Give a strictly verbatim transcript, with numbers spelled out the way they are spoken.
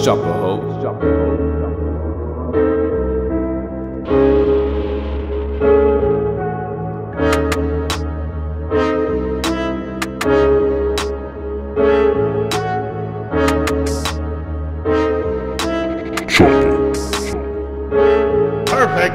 It's Choppa Ho. Perfect.